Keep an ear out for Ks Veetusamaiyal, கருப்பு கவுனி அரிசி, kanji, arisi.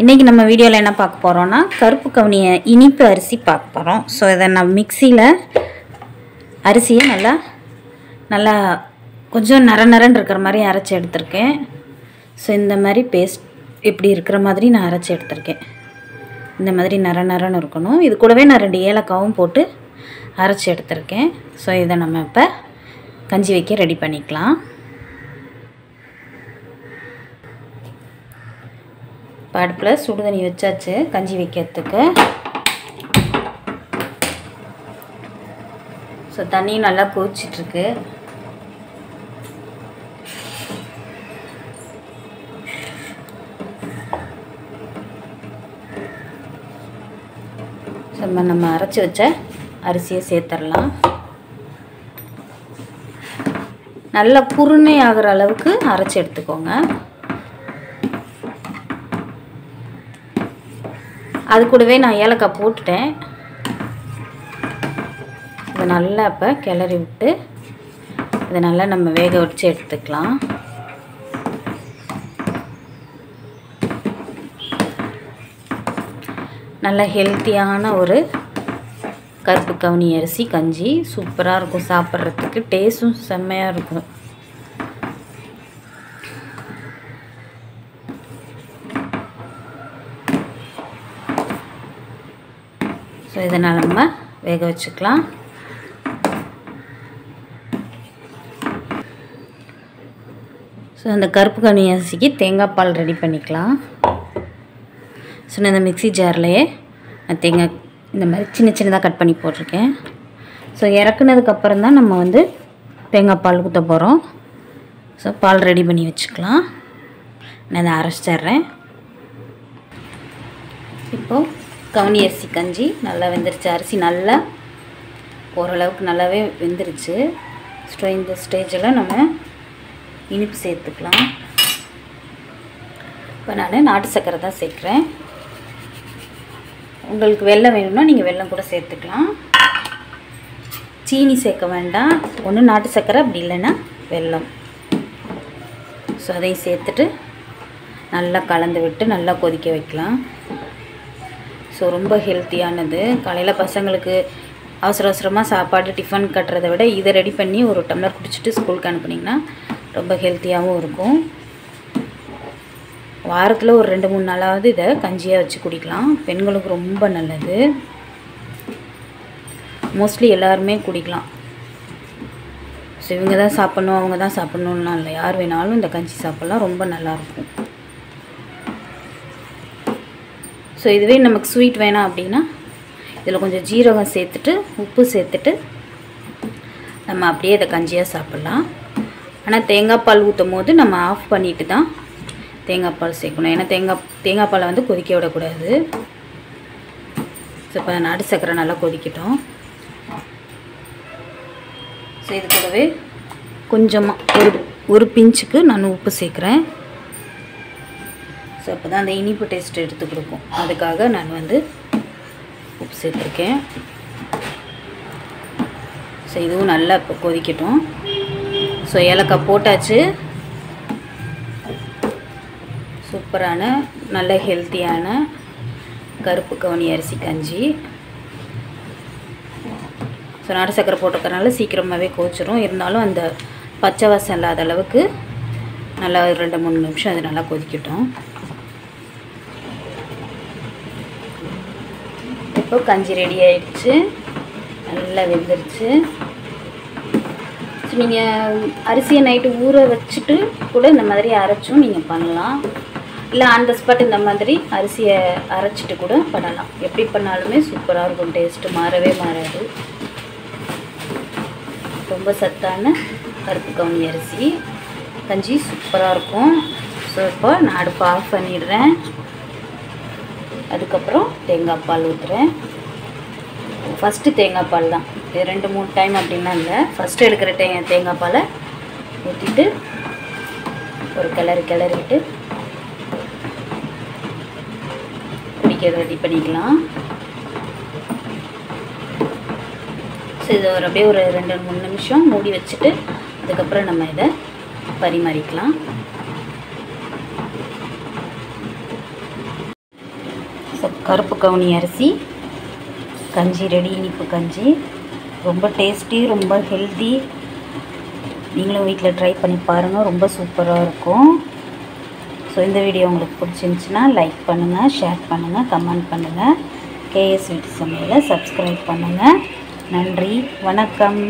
இன்னைக்கு நம்ம வீடியோல என்ன பார்க்க போறோம்னா கருப்பு கவுனிய இனிப்பு அரிசி பார்க்க போறோம். சோ இத நான் மிக்ஸில அரிசியை நல்லா கொஞ்சம் நரநரன்னு இருக்கிற மாதிரி அரைச்சு எடுத்துர்க்கேன். சோ இந்த மாதிரி பேஸ்ட் இப்படி இருக்கிற மாதிரி நான் அரைச்சு எடுத்துர்க்கேன். இந்த மாதிரி நரநரன்னு இருக்கணும். இது கூடவே நான் ரெண்டு ஏலக்காவும் போட்டு அரைச்சு எடுத்துர்க்கேன். சோ இத நம்ம இப்ப கஞ்சி வைக்க ரெடி பண்ணிக்கலாம். அடுப்பில் சுடு தண்ணி வச்சாச்சு கஞ்சி வைக்கிறதுக்கு. ஸோ தண்ணியும் நல்லா கொதிச்சிட்ருக்கு. நம்ம அரைச்சி வச்ச அரிசியை சேர்த்துடலாம். நல்லா புருணை ஆகிற அளவுக்கு அரைச்சி எடுத்துக்கோங்க. அது கூடவே நான் ஏலக்காய் போட்டுட்டேன். இதை நல்லா இப்போ கிளறி விட்டு இதை நல்லா நம்ம வேக வச்சு எடுத்துக்கலாம். நல்ல ஹெல்த்தியான ஒரு கருப்பு கவுனி அரிசி கஞ்சி சூப்பராக இருக்கும். சாப்பிட்றதுக்கு டேஸ்ட்டும் செம்மையாக இருக்கும். ஸோ இதனால் நம்ம வேக வச்சுக்கலாம். ஸோ இந்த கருப்பு கவுனி அரிசிக்கு தேங்காய் பால் ரெடி பண்ணிக்கலாம். ஸோ நான் இந்த மிக்ஸி ஜார்லேயே நான் தேங்காய் இந்த மாதிரி சின்ன சின்னதாக கட் பண்ணி போட்டிருக்கேன். ஸோ இறக்குனதுக்கப்புறம் தான் நம்ம தேங்காய் பால் ஊற்ற போகிறோம். ஸோ பால் ரெடி பண்ணி வச்சுக்கலாம். நான் இதை அரைச்சிடுறேன். இப்போது கவுனி அரிசி கஞ்சி நல்லா வெந்துருச்சு. அரிசி நல்லா ஓரளவுக்கு நல்லாவே வெந்துருச்சு. ஸோ இந்த ஸ்டேஜில் நம்ம இனிப்பு சேர்த்துக்கலாம். இப்போ நான் நாட்டு சர்க்கரை தான் சேர்க்குறேன். உங்களுக்கு வெல்லம் வேணும்னா நீங்கள் வெல்லம் கூட சேர்த்துக்கலாம். சீனி சேர்க்க வேண்டாம். ஒன்று நாட்டு சர்க்கரை, அப்படி இல்லைன்னா வெல்லம். ஸோ அதையும் சேர்த்துட்டு நல்லா கலந்து விட்டு நல்லா கொதிக்க வைக்கலாம். ஸோ ரொம்ப ஹெல்த்தியானது. காலையில் பசங்களுக்கு அவசரமாக சாப்பாடு டிஃபன் கட்டுறதை விட இதை ரெடி பண்ணி ஒரு டம்ளர் குடிச்சிட்டு ஸ்கூலுக்கு அனுப்புனீங்கன்னா ரொம்ப ஹெல்த்தியாகவும் இருக்கும். வாரத்தில் ஒரு 2-3 நாளாவது இதை கஞ்சியாக வச்சு குடிக்கலாம். பெண்களுக்கு ரொம்ப நல்லது. மோஸ்ட்லி எல்லாருமே குடிக்கலாம். ஸோ இவங்க தான் சாப்பிட்ணும், அவங்க தான் சாப்பிட்ணுன்னா இல்லை, யார் வேணாலும் இந்த கஞ்சி சாப்பிட்லாம். ரொம்ப நல்லாயிருக்கும். ஸோ இதுவே நமக்கு ஸ்வீட் வேணாம் அப்படின்னா இதில் கொஞ்சம் ஜீரகம் சேர்த்துட்டு உப்பு சேர்த்துட்டு நம்ம அப்படியே இதை கஞ்சியாக சாப்பிட்லாம். ஆனால் தேங்காய் பால் ஊற்றும் போது நம்ம ஆஃப் பண்ணிவிட்டு தான் தேங்காய் பால் சேர்க்கணும். ஏன்னா தேங்காய் பாலை கொதிக்க விடக்கூடாது. ஸோ இப்போ நாட்டு சர்க்கரை நல்லா கொதிக்கட்டும். ஸோ இது கூடவே கொஞ்சமாக ஒரு பிஞ்சுக்கு நான் உப்பு சேர்க்குறேன். ஸோ அப்போ தான் அந்த இனிப்பு டேஸ்ட் எடுத்து கொடுக்கும். அதுக்காக நான் உப்பு சேர்த்துருக்கேன். ஸோ இதுவும் நல்லா இப்போ கொதிக்கட்டும். ஸோ ஏலக்காய் போட்டாச்சு. சூப்பரான நல்ல ஹெல்த்தியான கருப்பு கவுனி அரிசி கஞ்சி. ஸோ நாட்டு சர்க்கரை போட்டுக்கிறனால சீக்கிரமாகவே கொதிச்சிரும். இருந்தாலும் அந்த பச்சை வாசம் இல்லாத அளவுக்கு நல்லா 2-3 நிமிஷம் அது நல்லா கொதிக்கட்டும். இப்போ கஞ்சி ரெடி ஆகிடுச்சு. நல்லா வெந்துருச்சு. ஸோ நீங்கள் அரிசியை நைட்டு ஊற வச்சுட்டு கூட இந்த மாதிரி அரைச்சும் நீங்கள் பண்ணலாம். இல்லை ஆன் த ஸ்பாட் இந்த மாதிரி அரிசியை அரைச்சிட்டு கூட பண்ணலாம். எப்படி பண்ணாலுமே சூப்பராக இருக்கும். டேஸ்ட்டு மாறவே மாறாது. ரொம்ப சத்தான கருப்பு கவுனி அரிசி கஞ்சி சூப்பராக இருக்கும். ஸோ இப்போ நான் அடுப்பு ஆஃப் பண்ணிடுறேன். அதுக்கப்புறம் தேங்காய் பால் ஊற்றுறேன். ஃபஸ்ட்டு தேங்காய் பால் தான். 2-3 டைம் அப்படின்னா இல்லை, ஃபஸ்ட்டு எடுக்கிற தேங்காய் பாலை ஊற்றிட்டு ஒரு கிளறிட்டு குடிக்க ரெடி பண்ணிக்கலாம். ஸோ இதை அப்படியே ஒரு 2-3 நிமிஷம் மூடி வச்சுட்டு அதுக்கப்புறம் நம்ம இதை பரிமாறிக்கலாம். கருப்பு கவுனி அரிசி கஞ்சி ரெடி. இனிப்பு கஞ்சி ரொம்ப டேஸ்டி, ரொம்ப ஹெல்தி. நீங்களும் வீட்டில் ட்ரை பண்ணி பாருங்கள், ரொம்ப சூப்பராக இருக்கும். ஸோ இந்த வீடியோ உங்களுக்கு பிடிச்சிருந்துச்சின்னா லைக் பண்ணுங்கள், ஷேர் பண்ணுங்கள், கமெண்ட் பண்ணுங்கள். கேஎஸ் வீட்டு சமையலை சப்ஸ்கிரைப் பண்ணுங்கள். நன்றி, வணக்கம்.